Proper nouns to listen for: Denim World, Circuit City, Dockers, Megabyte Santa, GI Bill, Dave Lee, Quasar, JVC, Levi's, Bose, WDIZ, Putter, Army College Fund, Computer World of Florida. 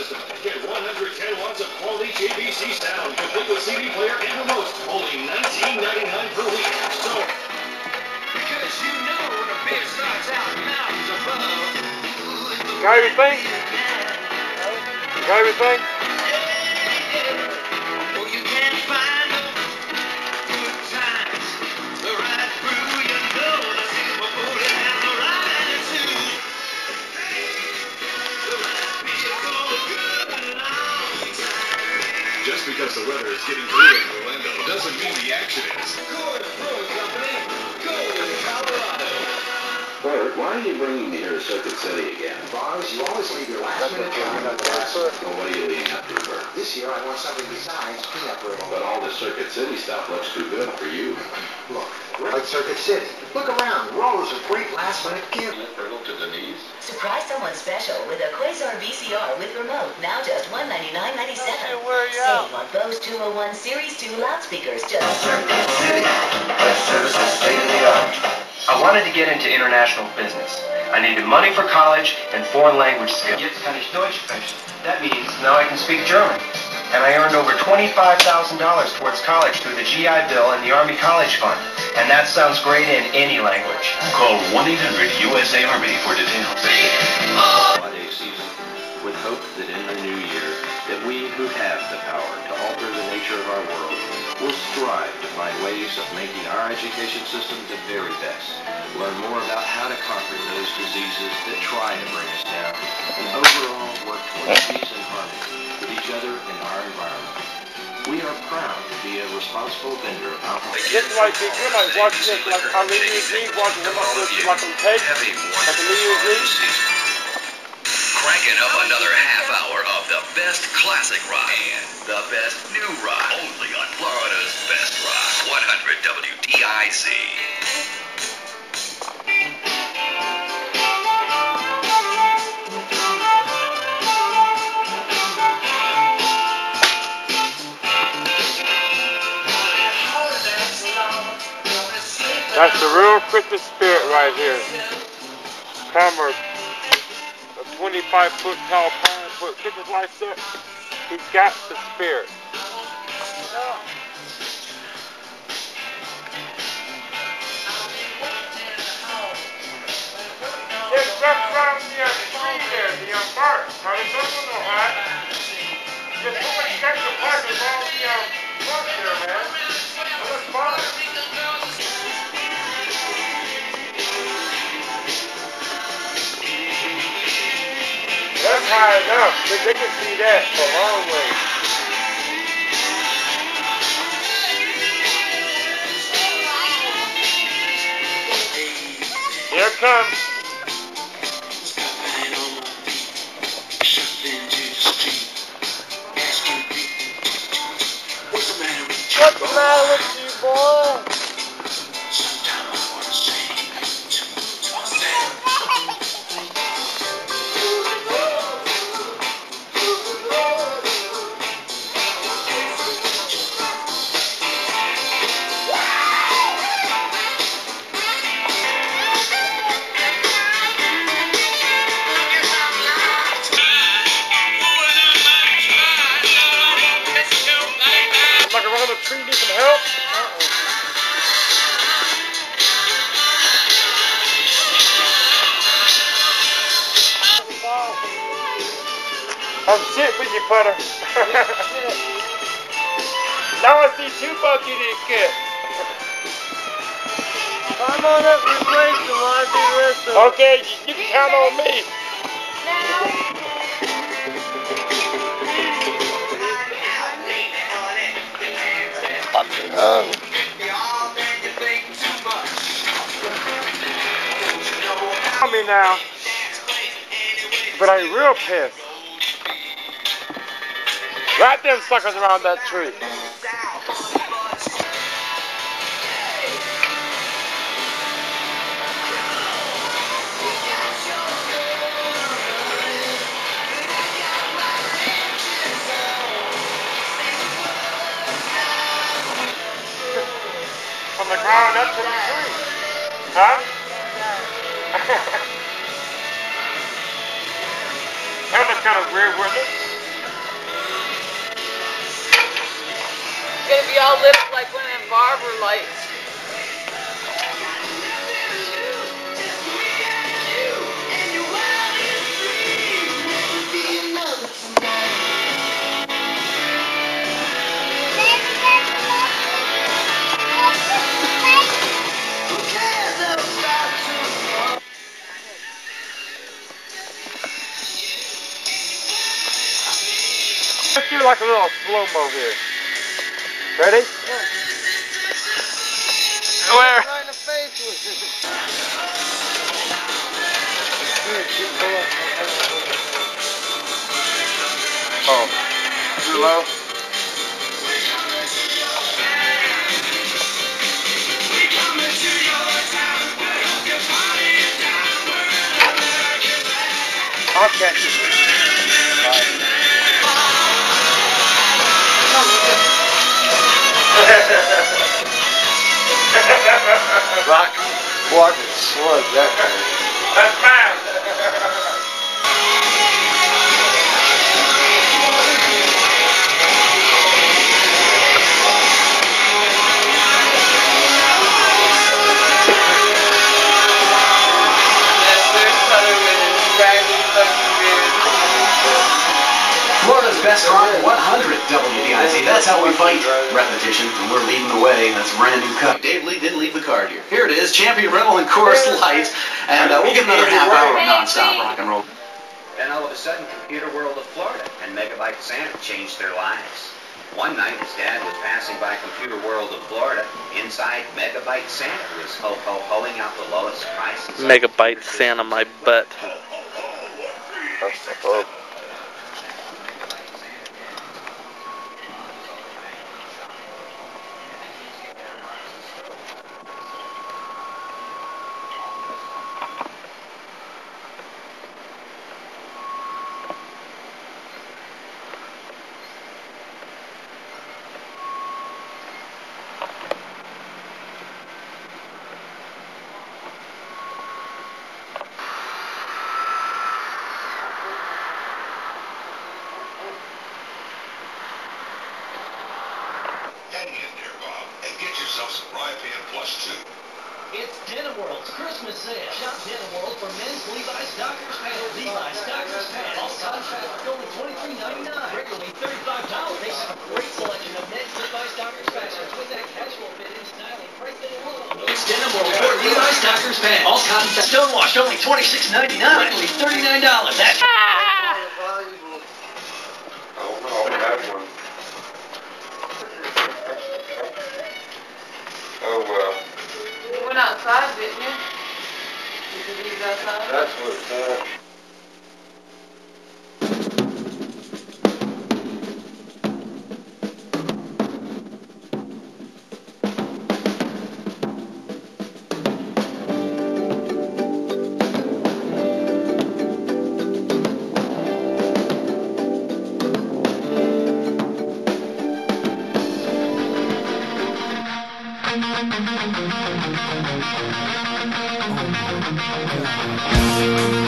system get 110 watts of quality JVC sound, complete with CD player and remote, only $19.99 per week. So, because you know when a bid starts out mountains above. Got everything? Got everything? Well, you can't find the good times. The right through your door. I see my boat and have the right attitude. The right vehicle is good and all the time. Just because the weather is getting blue in Orlando doesn't mean the action is. Go to Pro Company. Go to Colorado. Bert, why are you bringing me here to Circuit City again? Boss, you always leave your last minute job at the last circle. Well, what are you leading up to, Bert? This year I want something besides peanut brittle. But all the Circuit City stuff looks too good for you. Look, we're at Circuit City. Look around. Rows of great last minute gifts. Peanut brittle to Denise. Surprise someone special with a Quasar VCR with remote. Now just $199.97. Save on Bose 201 Series 2 loudspeakers. Just Circuit City. My services state of the art. I wanted to get into international business. I needed money for college and foreign language skills. Jetzt kann ich Deutsch sprechen. That means now I can speak German. And I earned over $25,000 towards college through the GI Bill and the Army College Fund. And that sounds great in any language. Call 1-800-USA-ARMY for details. Holiday season, with hope that in the new year, that we who have the power to alter the nature of our world will strive to find ways of making our education system the very best. Learn more about how to conquer those diseases that try to bring us down, and overall work towards peace and harmony with each other and our environment. We are proud to be a responsible vendor of our Cranking up another half hour of the best classic rock and the best new rock, only on Florida's Best Rock 100 WDIZ. That's the real Christmas spirit right here. Palmer. 25-foot tall pine for Christmas lights set. He's got the spirit. It's just from the tree there, the bark. Now it doesn't know how. There's so many extra parts along the front there, man. It looks fine. That's high enough, but they can see that a long way. Here it comes. Stopping on my feet, shoving to the street, asking people, what's the matter with you? What's the matter with you, boy? Sometimes I want to say to myself. I'm shit with you, putter. Now I see two bucks you didn't get. Come on up and place them. I'll do the rest of them. Okay, you can count on me. Call me now. But I'm real pissed. Wrap them suckers around that tree. From the ground up to the tree. Huh? That was kind of weird, wasn't it? going to be all lit up like one of them barber lights. Let's do like a little slow-mo here. Ready? Yeah. Where? Right in the face with it. Oh. Too low? I'll catch it. All right. Rock, walk, and slug. That's mine. Florida's best rock 100 WDIZ. That's how we fight repetition, and we're leading the way. That's a brand new cup. Dave Lee didn't leave the card here. Here it is, Champion Rebel and Chorus Light, and we'll get another half hour of non-stop rock and roll. Then all of a sudden, Computer World of Florida and Megabyte Santa changed their lives. One night, his dad was passing by Computer World of Florida. Inside, Megabyte Santa was ho-ho-hoing out the lowest prices. Megabyte Santa, my butt. It's Denim World's Christmas sale. Shop Denim World for men's Levi's, Dockers pants. Levi's, Dockers pants. All contracts are only $23.99. Regularly $35. They have a great selection of men's Levi's, Dockers fashions with that casual fit and styling price that you love. It's Denim World for Levi's, Dockers pants. All cotton stonewashed only $26.99. Regularly $39. That's outside, didn't you? You could leave outside? That's what it's at.